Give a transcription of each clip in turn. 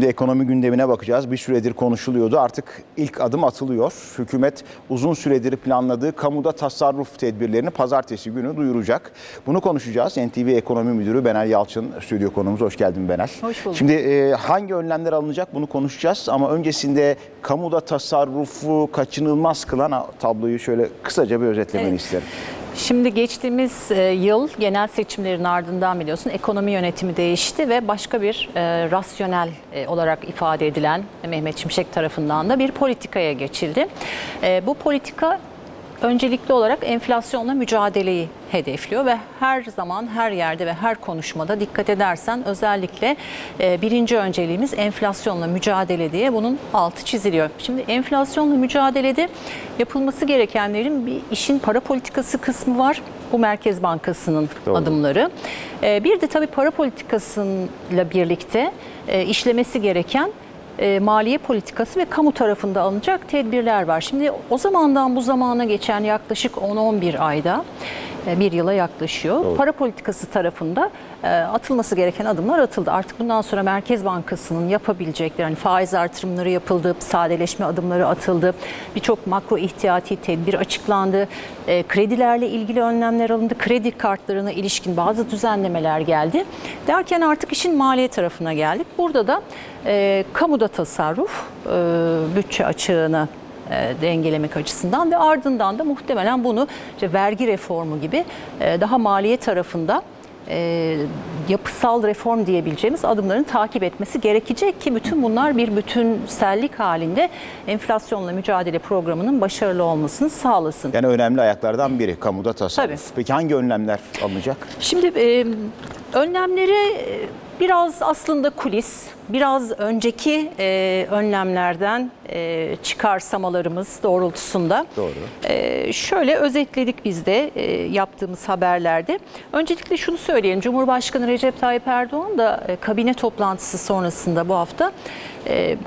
Şimdi ekonomi gündemine bakacağız. Bir süredir konuşuluyordu. Artık ilk adım atılıyor. Hükümet uzun süredir planladığı kamuda tasarruf tedbirlerini pazartesi günü duyuracak. Bunu konuşacağız. NTV Ekonomi Müdürü Benel Yalçın stüdyo konuğumuz. Hoş geldin Benel. Hoş bulduk. Şimdi hangi önlemler alınacak bunu konuşacağız. Ama öncesinde kamuda tasarrufu kaçınılmaz kılan tabloyu şöyle kısaca bir özetlemeni isterim. Şimdi geçtiğimiz yıl genel seçimlerin ardından biliyorsun ekonomi yönetimi değişti ve başka bir rasyonel olarak ifade edilen Mehmet Şimşek tarafından da bir politikaya geçildi. Bu politika öncelikli olarak enflasyonla mücadeleyi hedefliyor ve her zaman, her yerde ve her konuşmada dikkat edersen özellikle birinci önceliğimiz enflasyonla mücadele diye bunun altı çiziliyor. Şimdi enflasyonla mücadelede yapılması gerekenlerin bir işin para politikası kısmı var. Bu Merkez Bankası'nın adımları. Bir de tabii para politikasıyla birlikte işlemesi gereken maliye politikası ve kamu tarafında alınacak tedbirler var. Şimdi o zamandan bu zamana geçen yaklaşık 10-11 ayda bir yıla yaklaşıyor. Doğru. Para politikası tarafında atılması gereken adımlar atıldı. Artık bundan sonra Merkez Bankası'nın yapabilecekleri, hani faiz artırımları yapıldı, sadeleşme adımları atıldı, birçok makro ihtiyati tedbir açıklandı, kredilerle ilgili önlemler alındı, kredi kartlarına ilişkin bazı düzenlemeler geldi. Derken artık işin maliye tarafına geldik. Burada da kamuda tasarruf, bütçe açığını dengelemek açısından ve ardından da muhtemelen bunu işte vergi reformu gibi daha maliye tarafında yapısal reform diyebileceğimiz adımların takip etmesi gerekecek ki bütün bunlar bir bütünsellik halinde enflasyonla mücadele programının başarılı olmasını sağlasın. Yani önemli ayaklardan biri kamuda tasarruf. Tabii. Peki hangi önlemler alınacak? Şimdi önlemleri biraz aslında kulis, biraz önceki önlemlerden çıkarsamalarımız doğrultusunda. Doğru. Şöyle özetledik biz de yaptığımız haberlerde. Öncelikle şunu söyleyelim, Cumhurbaşkanı Recep Tayyip Erdoğan da kabine toplantısı sonrasında bu hafta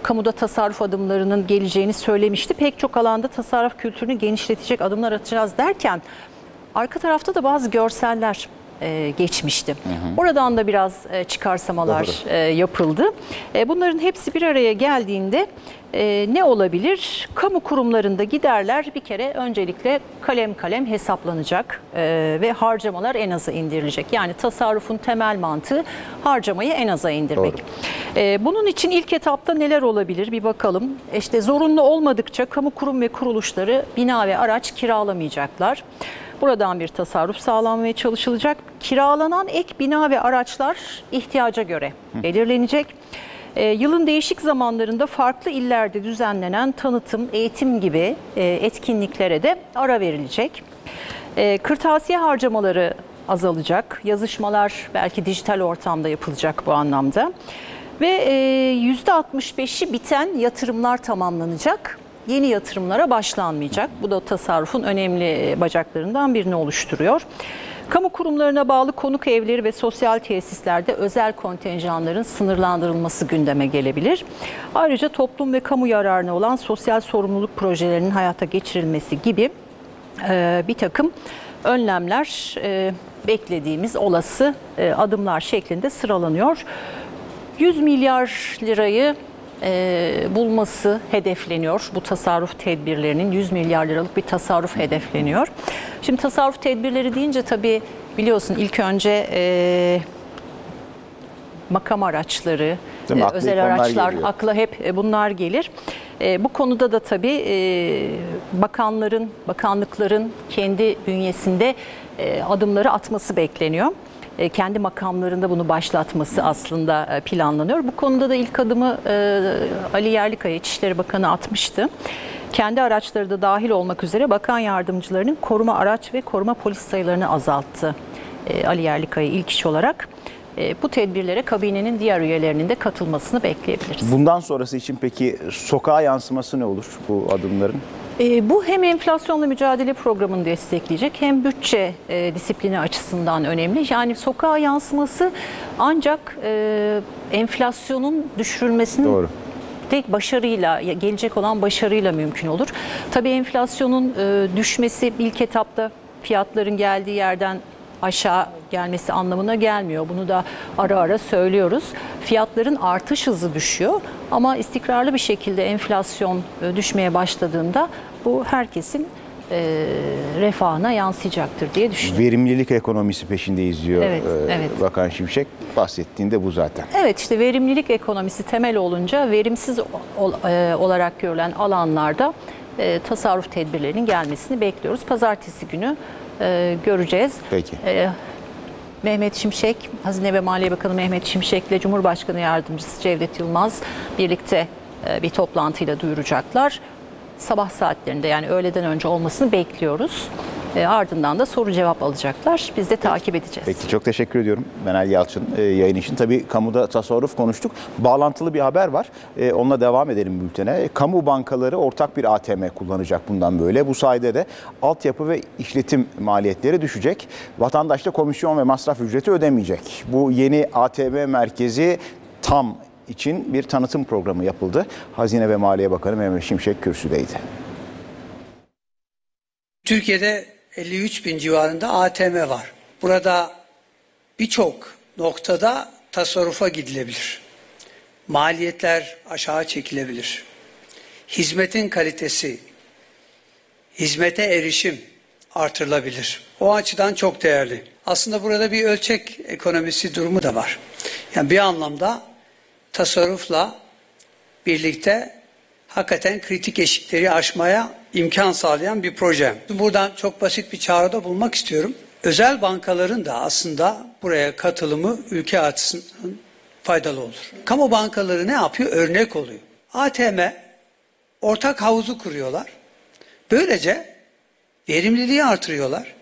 kamuda tasarruf adımlarının geleceğini söylemişti. Pek çok alanda tasarruf kültürünü genişletecek adımlar atacağız derken arka tarafta da bazı görseller geçmişti. Hı hı. Oradan da biraz çıkarsamalar yapıldı. Bunların hepsi bir araya geldiğinde ne olabilir? Kamu kurumlarında giderler bir kere öncelikle kalem kalem hesaplanacak ve harcamalar en aza indirilecek. Yani tasarrufun temel mantığı harcamayı en aza indirmek. Bunun için ilk etapta neler olabilir bir bakalım. İşte zorunlu olmadıkça kamu kurum ve kuruluşları bina ve araç kiralamayacaklar. Buradan bir tasarruf sağlanmaya çalışılacak. Kiralanan ek bina ve araçlar ihtiyaca göre belirlenecek. Yılın değişik zamanlarında farklı illerde düzenlenen tanıtım, eğitim gibi etkinliklere de ara verilecek. Kırtasiye harcamaları azalacak. Yazışmalar belki dijital ortamda yapılacak bu anlamda. Ve %65'i biten yatırımlar tamamlanacak. Yeni yatırımlara başlanmayacak. Bu da tasarrufun önemli bacaklarından birini oluşturuyor. Kamu kurumlarına bağlı konuk evleri ve sosyal tesislerde özel kontenjanların sınırlandırılması gündeme gelebilir. Ayrıca toplum ve kamu yararına olan sosyal sorumluluk projelerinin hayata geçirilmesi gibi bir takım önlemler beklediğimiz olası adımlar şeklinde sıralanıyor. 100 milyar lirayı bulması hedefleniyor. Bu tasarruf tedbirlerinin 100 milyar liralık bir tasarruf hedefleniyor. Şimdi tasarruf tedbirleri deyince tabii biliyorsun ilk önce makam araçları, özel araçlar geliyor. Akla hep bunlar gelir. Bu konuda da tabii bakanlıkların kendi bünyesinde adımları atması bekleniyor. Kendi makamlarında bunu başlatması aslında planlanıyor. Bu konuda da ilk adımı Ali Yerlikaya, İçişleri Bakanı atmıştı. Kendi araçları da dahil olmak üzere bakan yardımcılarının koruma araç ve koruma polis sayılarını azalttı Ali Yerlikaya ilk iş olarak. Bu tedbirlere kabinenin diğer üyelerinin de katılmasını bekleyebiliriz. Bundan sonrası için peki sokağa yansıması ne olur bu adımların? Bu hem enflasyonla mücadele programını destekleyecek hem bütçe disiplini açısından önemli. Yani sokağa yansıması ancak enflasyonun düşürülmesinin Doğru. tek başarıyla, gelecek olan başarıyla mümkün olur. Tabii enflasyonun düşmesi ilk etapta fiyatların geldiği yerden aşağı gelmesi anlamına gelmiyor. Bunu da ara ara söylüyoruz. fiyatların artış hızı düşüyor. Ama istikrarlı bir şekilde enflasyon düşmeye başladığında bu herkesin refahına yansıyacaktır diye düşünüyorum. Verimlilik ekonomisi peşindeyiz diyor Bakan Şimşek. Bahsettiğinde bu zaten. Evet, işte verimlilik ekonomisi temel olunca verimsiz olarak görülen alanlarda tasarruf tedbirlerinin gelmesini bekliyoruz. Pazartesi günü göreceğiz. Peki. Mehmet Şimşek, Hazine ve Maliye Bakanı Mehmet Şimşek ile Cumhurbaşkanı Yardımcısı Cevdet Yılmaz birlikte bir toplantıyla duyuracaklar. Sabah saatlerinde, yani öğleden önce olmasını bekliyoruz. Ardından da soru cevap alacaklar. Biz de takip edeceğiz. Peki, çok teşekkür ediyorum Benel Yalçın yayın için. Tabii kamuda tasarruf konuştuk. Bağlantılı bir haber var. Onunla devam edelim bültene. Kamu bankaları ortak bir ATM kullanacak bundan böyle. Bu sayede de altyapı ve işletim maliyetleri düşecek. Vatandaş da komisyon ve masraf ücreti ödemeyecek. Bu yeni ATM merkezi tam için bir tanıtım programı yapıldı. Hazine ve Maliye Bakanı Mehmet Şimşek kürsüdeydi. Türkiye'de 53 bin civarında ATM var. Burada birçok noktada tasarrufa gidilebilir. Maliyetler aşağı çekilebilir. Hizmetin kalitesi, hizmete erişim artırılabilir. O açıdan çok değerli. Aslında burada bir ölçek ekonomisi durumu da var. Yani bir anlamda tasarrufla birlikte hakikaten kritik eşikleri aşmaya imkan sağlayan bir proje. Buradan çok basit bir çağrıda bulmak istiyorum. Özel bankaların da aslında buraya katılımı ülke açısından faydalı olur. Kamu bankaları ne yapıyor? Örnek oluyor. ATM ortak havuzu kuruyorlar. Böylece verimliliği artırıyorlar.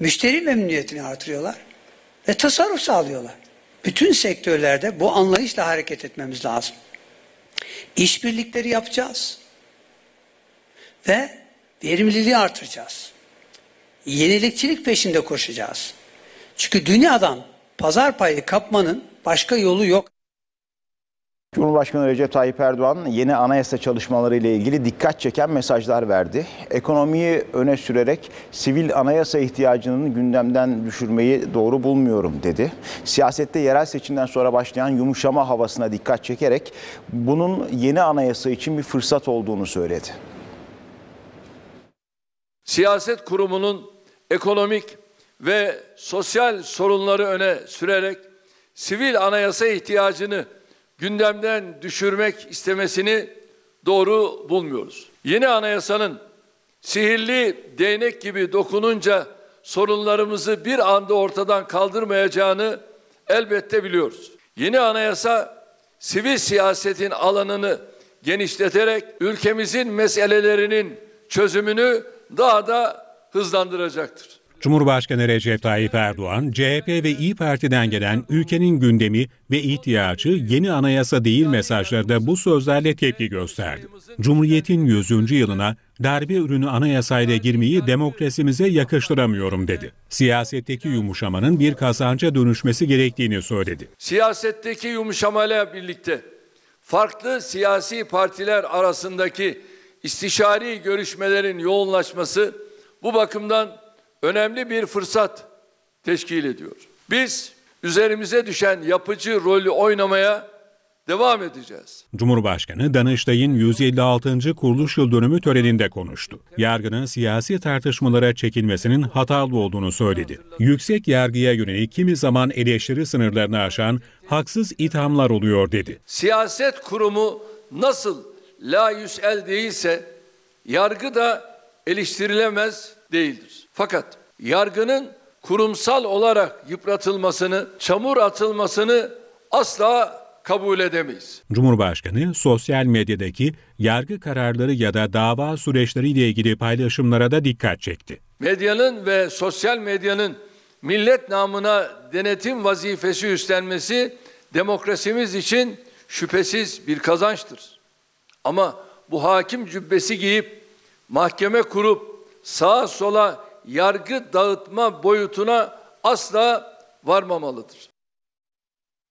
Müşteri memnuniyetini artırıyorlar. Ve tasarruf sağlıyorlar. Bütün sektörlerde bu anlayışla hareket etmemiz lazım. İşbirlikleri yapacağız ve verimliliği artıracağız. Yenilikçilik peşinde koşacağız. Çünkü dünyadan pazar payı kapmanın başka yolu yok. Cumhurbaşkanı Recep Tayyip Erdoğan yeni anayasa çalışmaları ile ilgili dikkat çeken mesajlar verdi. Ekonomiyi öne sürerek sivil anayasa ihtiyacının gündemden düşürmeyi doğru bulmuyorum dedi. Siyasette yerel seçimden sonra başlayan yumuşama havasına dikkat çekerek bunun yeni anayasa için bir fırsat olduğunu söyledi. Siyaset kurumunun ekonomik ve sosyal sorunları öne sürerek sivil anayasa ihtiyacını gündemden düşürmek istemesini doğru bulmuyoruz. Yeni anayasanın sihirli değnek gibi dokununca sorunlarımızı bir anda ortadan kaldırmayacağını elbette biliyoruz. Yeni anayasa sivil siyasetin alanını genişleterek ülkemizin meselelerinin çözümünü daha da hızlandıracaktır. Cumhurbaşkanı Recep Tayyip Erdoğan, CHP ve İYİ Parti'den gelen ülkenin gündemi ve ihtiyacı yeni anayasa değil mesajlarda bu sözlerle tepki gösterdi. Cumhuriyetin 100. yılına darbe ürünü anayasayla girmeyi demokrasimize yakıştıramıyorum dedi. Siyasetteki yumuşamanın bir kazanca dönüşmesi gerektiğini söyledi. Siyasetteki yumuşamayla birlikte farklı siyasi partiler arasındaki istişari görüşmelerin yoğunlaşması bu bakımdan önemli bir fırsat teşkil ediyor. Biz üzerimize düşen yapıcı rolü oynamaya devam edeceğiz. Cumhurbaşkanı Danıştay'ın 156. kuruluş yıl dönümü töreninde konuştu. Yargının siyasi tartışmalara çekilmesinin hatalı olduğunu söyledi. Yüksek yargıya yönelik kimi zaman eleştiri sınırlarını aşan haksız ithamlar oluyor dedi. Siyaset kurumu nasıl la yüsel değilse yargı da eleştirilemez değildir. Fakat yargının kurumsal olarak yıpratılmasını, çamur atılmasını asla kabul edemeyiz. Cumhurbaşkanı sosyal medyadaki yargı kararları ya da dava süreçleriyle ilgili paylaşımlara da dikkat çekti. Medyanın ve sosyal medyanın millet namına denetim vazifesi üstlenmesi demokrasimiz için şüphesiz bir kazançtır. Ama bu hakim cübbesi giyip mahkeme kurup sağa sola yargı dağıtma boyutuna asla varmamalıdır.